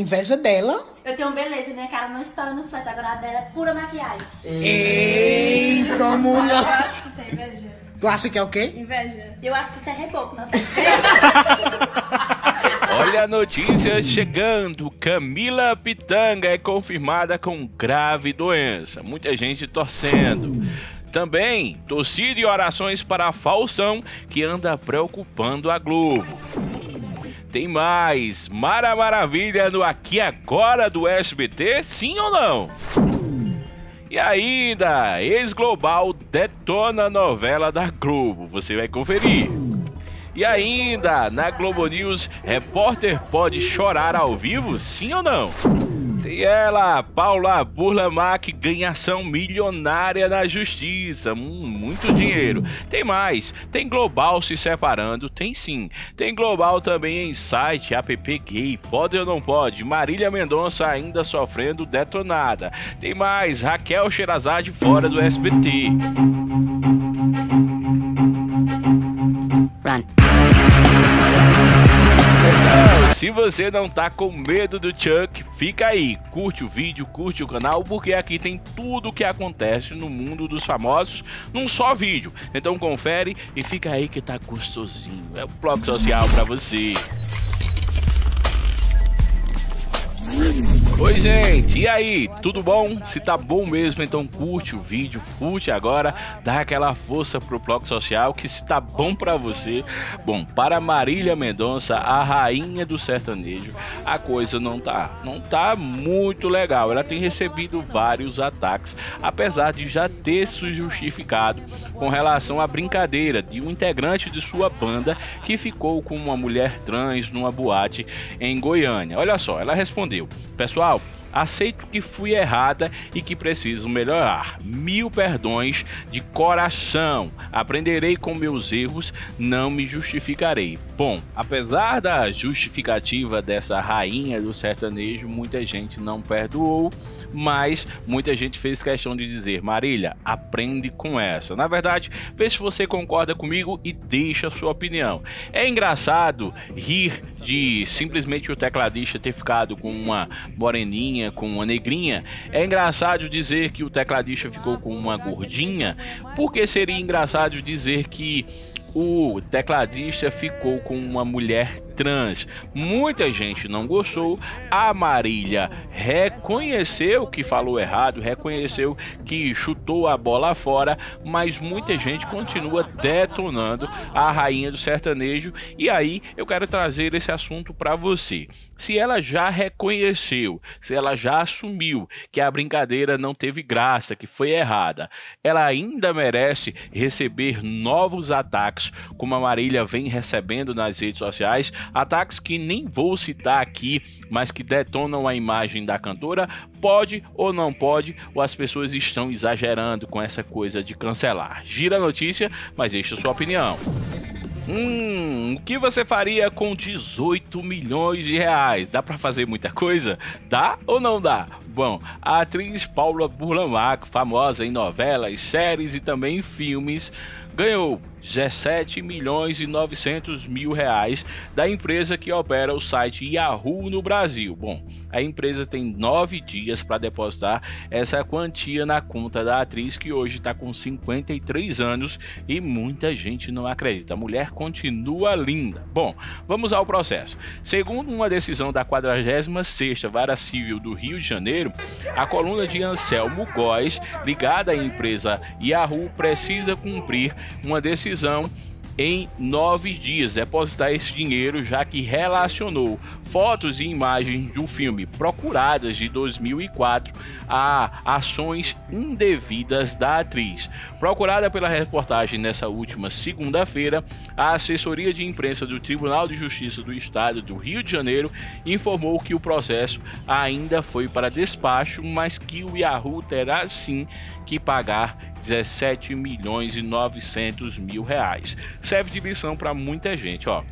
Inveja dela. Eu tenho beleza, minha cara não estoura no flash, agora a dela é pura maquiagem. Eita, mulher! Eu acho que isso é inveja. Tu acha que é o quê? Inveja. Eu acho que isso é reboco, não sei. Olha a notícia chegando. Camila Pitanga é confirmada com grave doença. Muita gente torcendo. Também, torcida e orações para Faustão, que anda preocupando a Globo. Tem mais, Mara Maravilha no Aqui Agora do SBT, sim ou não? E ainda, ex-global detona a novela da Globo, você vai conferir. E ainda, na Globo News, repórter pode chorar ao vivo, sim ou não? Tem ela, Paula Burlamaqui, ganha ação milionária na justiça, muito dinheiro. Tem mais, tem global se separando, tem sim. Tem global também em site, app gay, pode ou não pode? Marília Mendonça ainda sofrendo detonada. Tem mais, Raquel Sheherazade fora do SBT. Se você não tá com medo do Chuck, fica aí, curte o vídeo, curte o canal, porque aqui tem tudo o que acontece no mundo dos famosos num só vídeo. Então confere e fica aí que tá gostosinho, é o Ploc Social pra você. Oi gente, e aí, tudo bom? Se tá bom mesmo, então curte o vídeo, curte agora, dá aquela força pro Ploc Social, que se tá bom pra você, bom, para Marília Mendonça, a rainha do sertanejo, a coisa não tá muito legal, ela tem recebido vários ataques, apesar de já ter se justificado com relação à brincadeira de um integrante de sua banda que ficou com uma mulher trans numa boate em Goiânia. Olha só, ela respondeu: pessoal, aceito que fui errada e que preciso melhorar. Mil perdões de coração. Aprenderei com meus erros, não me justificarei. Bom, apesar da justificativa dessa rainha do sertanejo, muita gente não perdoou, mas muita gente fez questão de dizer: Marília, aprende com essa. Na verdade, vê se você concorda comigo e deixa a sua opinião. É engraçado rir de simplesmente o tecladista ter ficado com uma moreninha, com uma negrinha. É engraçado dizer que o tecladista ficou com uma gordinha, porque seria engraçado dizer que o tecladista ficou com uma mulher trans. Muita gente não gostou. A Marília reconheceu que falou errado, reconheceu que chutou a bola fora, mas muita gente continua detonando a rainha do sertanejo. E aí eu quero trazer esse assunto para você. Se ela já reconheceu, se ela já assumiu que a brincadeira não teve graça, que foi errada, ela ainda merece receber novos ataques, como a Marília vem recebendo nas redes sociais, ataques que nem vou citar aqui, mas que detonam a imagem da cantora. Pode ou não pode, ou as pessoas estão exagerando com essa coisa de cancelar? Gira a notícia, mas deixa a sua opinião. O que você faria com 18 milhões de reais? Dá pra fazer muita coisa? Dá ou não dá? Bom, a atriz Paula Burlamaqui, famosa em novelas, séries e também em filmes, ganhou 17 milhões e 900 mil reais da empresa que opera o site Yahoo no Brasil. Bom, a empresa tem 9 dias para depositar essa quantia na conta da atriz, que hoje está com 53 anos e muita gente não acredita. A mulher continua linda. Bom, vamos ao processo. Segundo uma decisão da 46ª Vara Civil do Rio de Janeiro, a coluna de Anselmo Góes, ligada à empresa Yahoo, precisa cumprir uma decisão em 9 dias, depositar esse dinheiro, já que relacionou fotos e imagens do filme Procuradas, de 2004, a ações indevidas da atriz. Procurada pela reportagem nessa última segunda-feira, a assessoria de imprensa do Tribunal de Justiça do Estado do Rio de Janeiro informou que o processo ainda foi para despacho, mas que o Yahoo terá sim que pagar 17 milhões e 900 mil reais. Serve de lição para muita gente, ó.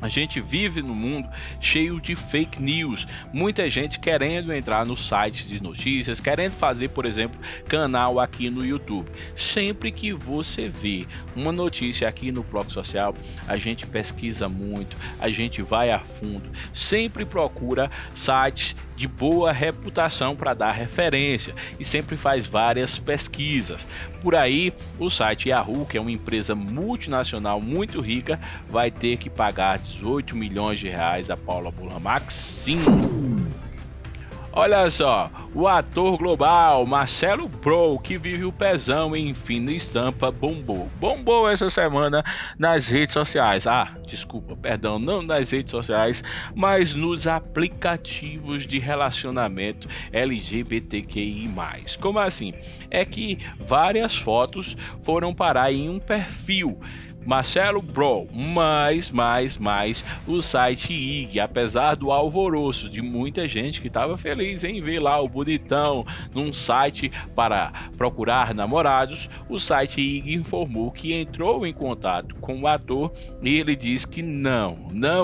A gente vive num mundo cheio de fake news, muita gente querendo entrar no site de notícias, querendo fazer, por exemplo, canal aqui no YouTube. Sempre que você vê uma notícia aqui no Ploc Social, a gente pesquisa muito, a gente vai a fundo, sempre procura sites de boa reputação para dar referência e sempre faz várias pesquisas. Por aí, o site Yahoo, que é uma empresa multinacional muito rica, vai ter que pagar 18 milhões de reais a Paula Burlamaqui. Sim. Olha só, o ator global Marcelo Bro, que vive o pezão em Fina Estampa, bombou essa semana nas redes sociais. Não nas redes sociais, mas nos aplicativos de relacionamento LGBTQI+. Como assim? É que várias fotos foram parar em um perfil Marcelo Bro, mas o site IG, apesar do alvoroço de muita gente que estava feliz em ver lá o bonitão num site para procurar namorados, o site IG informou que entrou em contato com o ator e ele diz que não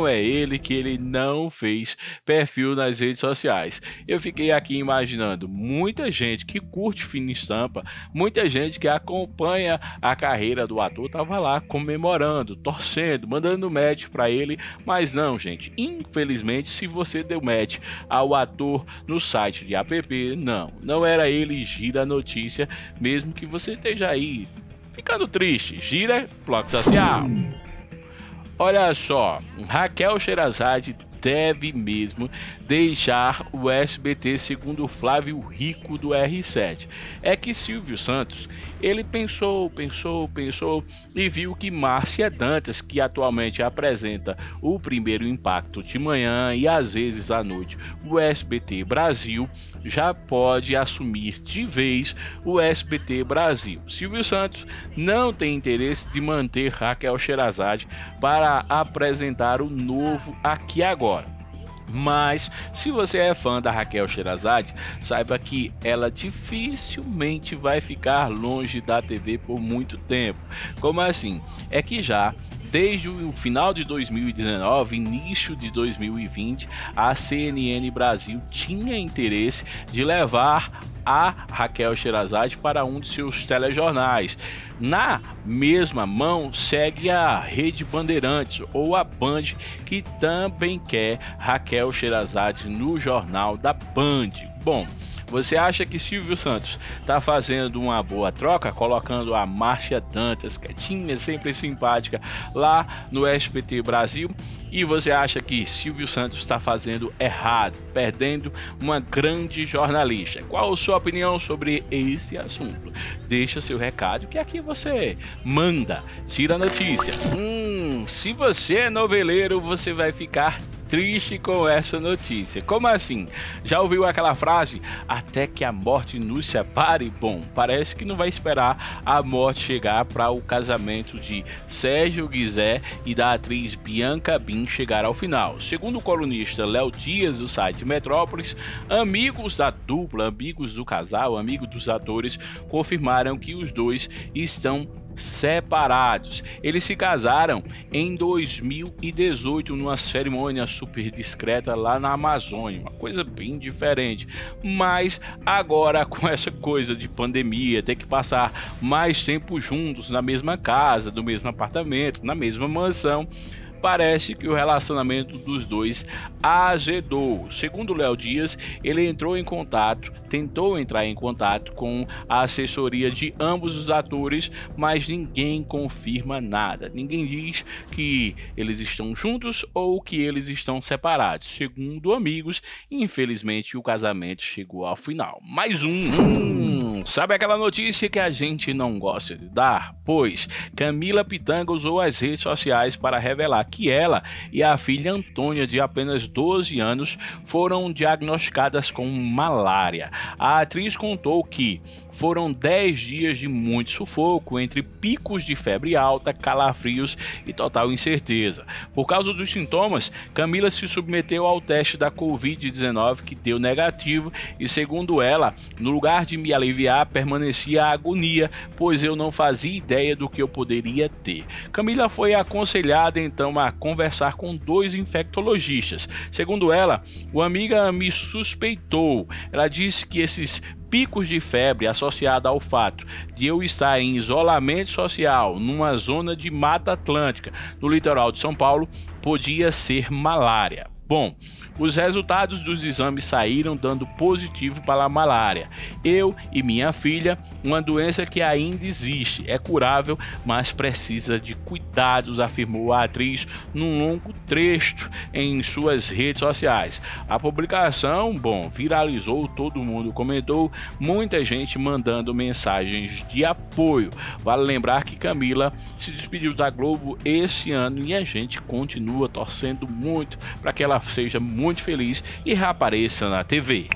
é ele, que ele não fez perfil nas redes sociais. Eu fiquei aqui imaginando muita gente que curte Fina Estampa, muita gente que acompanha a carreira do ator, estava lá comemorando, torcendo, mandando match para ele, mas não, gente. Infelizmente, se você deu match ao ator no site de app, não era ele. Gira a notícia, mesmo que você esteja aí ficando triste. Gira Ploc Social. Olha só, Raquel Sheherazade deve mesmo deixar o SBT, segundo Flávio Rico do R7. É que Silvio Santos, ele pensou e viu que Márcia Dantas, que atualmente apresenta o Primeiro Impacto de manhã e às vezes à noite o SBT Brasil, já pode assumir de vez o SBT Brasil. Silvio Santos não tem interesse de manter Raquel Sheherazade para apresentar o novo Aqui Agora. Mas se você é fã da Raquel Sheherazade, saiba que ela dificilmente vai ficar longe da TV por muito tempo. Como assim? É que já desde o final de 2019, início de 2020, a CNN Brasil tinha interesse de levar a Raquel Sheherazade para um de seus telejornais. Na mesma mão segue a Rede Bandeirantes ou a Band, que também quer Raquel Sheherazade no jornal da Band. Bom, você acha que Silvio Santos está fazendo uma boa troca, colocando a Márcia Dantas, quietinha, sempre simpática, lá no SBT Brasil? E você acha que Silvio Santos está fazendo errado, perdendo uma grande jornalista? Qual a sua opinião sobre esse assunto? Deixa seu recado que aqui você manda, tira a notícia. Se você é noveleiro, você vai ficar triste com essa notícia. Como assim? Já ouviu aquela frase? Até que a morte nos separe? Bom, parece que não vai esperar a morte chegar para o casamento de Sérgio Guizé e da atriz Bianca Bin chegar ao final. Segundo o colunista Léo Dias do site Metrópoles, amigos da dupla, amigos do casal, amigos dos atores, confirmaram que os dois estão separados. Eles se casaram em 2018 numa cerimônia super discreta lá na Amazônia, uma coisa bem diferente, mas agora com essa coisa de pandemia, ter que passar mais tempo juntos na mesma casa, no mesmo apartamento, na mesma mansão, parece que o relacionamento dos dois azedou. Segundo Léo Dias, ele tentou entrar em contato com a assessoria de ambos os atores, mas ninguém confirma nada. Ninguém diz que eles estão juntos ou que eles estão separados. Segundo amigos, infelizmente o casamento chegou ao final. Mais um. Sabe aquela notícia que a gente não gosta de dar? Pois, Camila Pitanga usou as redes sociais para revelar que ela e a filha Antônia, de apenas 12 anos, foram diagnosticadas com malária. A atriz contou que foram 10 dias de muito sufoco, entre picos de febre alta, calafrios e total incerteza. Por causa dos sintomas, Camila se submeteu ao teste da Covid-19, que deu negativo, e segundo ela, no lugar de me aliviar, permanecia a agonia, pois eu não fazia ideia do que eu poderia ter. Camila foi aconselhada então chegaram a conversar com dois infectologistas. Segundo ela, "o amiga me suspeitou". Ela disse que esses picos de febre associada ao fato de eu estar em isolamento social numa zona de Mata Atlântica, no litoral de São Paulo, podia ser malária. Bom, os resultados dos exames saíram dando positivo para a malária. Eu e minha filha, uma doença que ainda existe, é curável, mas precisa de cuidados, afirmou a atriz num longo trecho em suas redes sociais. A publicação, bom, viralizou, todo mundo comentou, muita gente mandando mensagens de apoio. Vale lembrar que Camila se despediu da Globo esse ano e a gente continua torcendo muito para que ela seja muito feliz e reapareça na TV.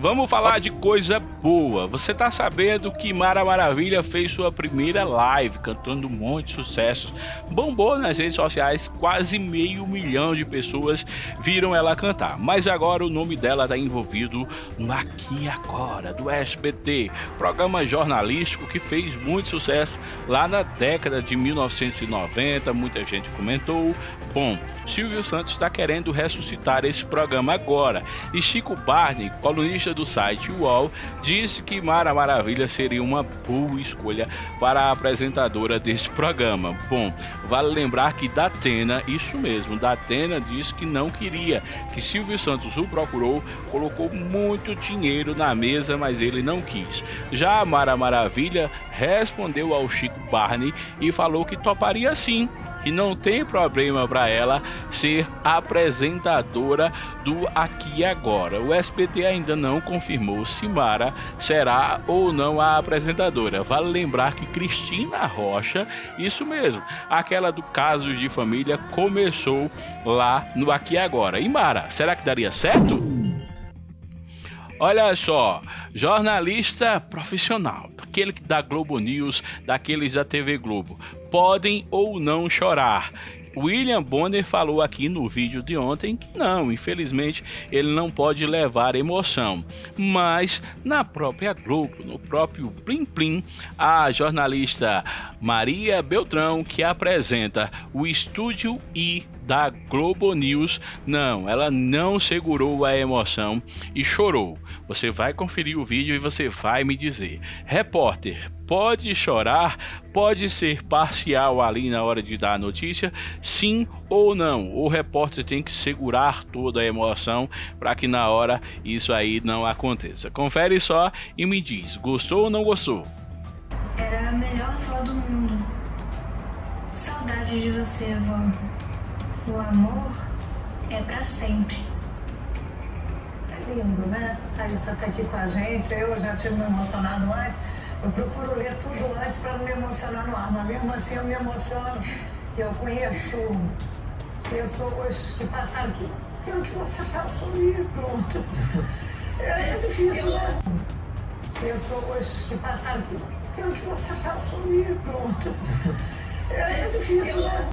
Vamos falar de coisa boa. Você tá sabendo que Mara Maravilha fez sua primeira live cantando muitos sucessos, bombou nas redes sociais, quase 500 mil de pessoas viram ela cantar, mas agora o nome dela tá envolvido no Aqui Agora do SBT, programa jornalístico que fez muito sucesso lá na década de 1990, muita gente comentou. Bom, Silvio Santos está querendo ressuscitar esse programa agora, e Chico Barney, colunista do site UOL, disse que Mara Maravilha seria uma boa escolha para a apresentadora desse programa. Bom, vale lembrar que Datena, isso mesmo, Datena disse que não queria, que Silvio Santos o procurou, colocou muito dinheiro na mesa, mas ele não quis. Já a Mara Maravilha respondeu ao Chico Barney e falou que toparia sim, que não tem problema para ela ser apresentadora do Aqui Agora. O SBT ainda não confirmou se Mara será ou não a apresentadora. Vale lembrar que Cristina Rocha, isso mesmo, aquela do Casos de Família, começou lá no Aqui Agora. E Mara, será que daria certo? Olha só, jornalista profissional, aquele que dá Globo News, daqueles da TV Globo, podem ou não chorar. William Bonner falou aqui no vídeo de ontem que não, infelizmente ele não pode levar emoção, mas na própria Globo, no próprio Plim Plim, a jornalista Maria Beltrão, que apresenta o Estúdio I da Globo News, não, ela não segurou a emoção e chorou. Você vai conferir o vídeo e você vai me dizer. Repórter, pode chorar? Pode ser parcial ali na hora de dar a notícia? Sim ou não? O repórter tem que segurar toda a emoção para que na hora isso aí não aconteça. Confere só e me diz, gostou ou não gostou? Era a melhor avó do mundo. Saudade de você, avó. O amor é pra sempre. Tá lindo, né? A Alissa tá aqui com a gente. Eu já tinha me emocionado antes. Eu procuro ler tudo antes pra não me emocionar no ar. Mas mesmo assim eu me emociono. Eu conheço pessoas que passaram aqui. Pelo que você passou e pronto. É difícil, né? Pessoas que passaram aqui. Pelo que você passou e pronto. É difícil, né?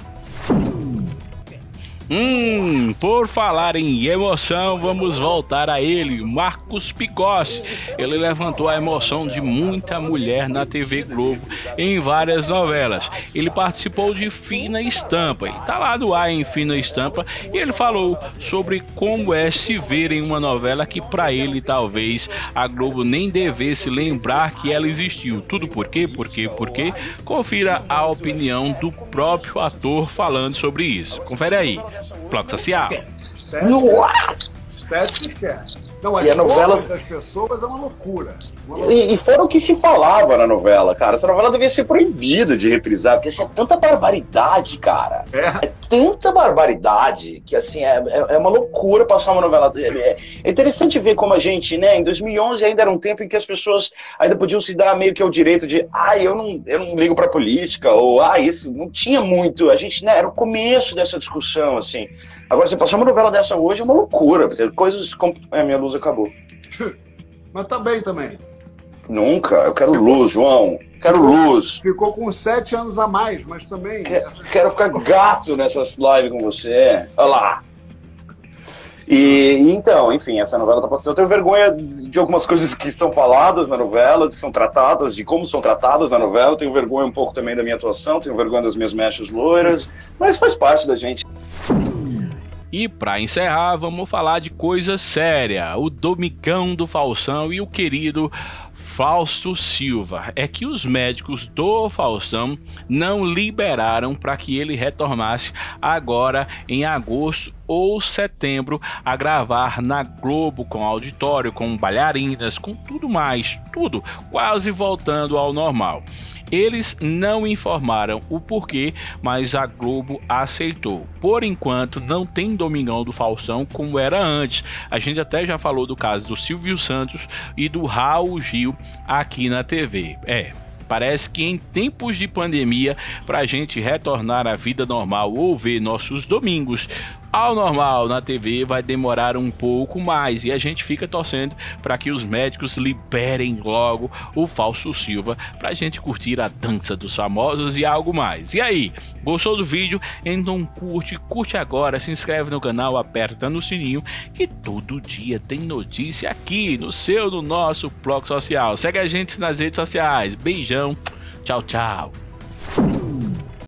Por falar em emoção, vamos voltar a ele, Marcos Picossi. Ele levantou a emoção de muita mulher na TV Globo em várias novelas. Ele participou de Fina Estampa e tá lá do ar em Fina Estampa, e ele falou sobre como é se ver em uma novela que para ele talvez a Globo nem devesse lembrar que ela existiu. Tudo por quê? Por quê? Confira a opinião do próprio ator falando sobre isso. Confere aí. Ploc Social. Nossa! Não, a novela das pessoas é uma loucura. E foram o que se falava na novela, cara. Essa novela devia ser proibida de reprisar, porque assim, é tanta barbaridade, cara. É tanta barbaridade que assim, é uma loucura passar uma novela. É interessante ver como a gente, né, em 2011 ainda era um tempo em que as pessoas ainda podiam se dar meio que ao direito de eu não ligo pra política, ou isso, não tinha muito. A gente, né, era o começo dessa discussão, assim. Agora, você passar uma novela dessa hoje é uma loucura. Coisas como... minha luz acabou. Mas tá bem também. Nunca. Eu quero luz, João. Quero luz. Ficou com 7 anos a mais, mas também... Quero ficar gato nessas lives com você. Olha lá. E então, enfim, essa novela está passando. Eu tenho vergonha de algumas coisas que são faladas na novela, que são tratadas, de como são tratadas na novela. Tenho vergonha um pouco também da minha atuação, tenho vergonha das minhas mechas loiras, mas faz parte da gente. E para encerrar, vamos falar de coisa séria. O Domingão do Faustão e o querido Fausto Silva. É que os médicos do Faustão não liberaram para que ele retornasse agora em agosto ou setembro a gravar na Globo, com auditório, com bailarinas, com tudo mais, tudo quase voltando ao normal. Eles não informaram o porquê, mas a Globo aceitou. Por enquanto, não tem Domingão do Faustão como era antes. A gente até já falou do caso do Silvio Santos e do Raul Gil aqui na TV. Parece que em tempos de pandemia, para a gente retornar à vida normal ou ver nossos domingos ao normal na TV, vai demorar um pouco mais, e a gente fica torcendo para que os médicos liberem logo o Fausto Silva para a gente curtir a dança dos famosos e algo mais. E aí, gostou do vídeo? Então curte agora, se inscreve no canal, aperta no sininho, que todo dia tem notícia aqui no nosso Ploc Social. Segue a gente nas redes sociais. Beijão, tchau, tchau.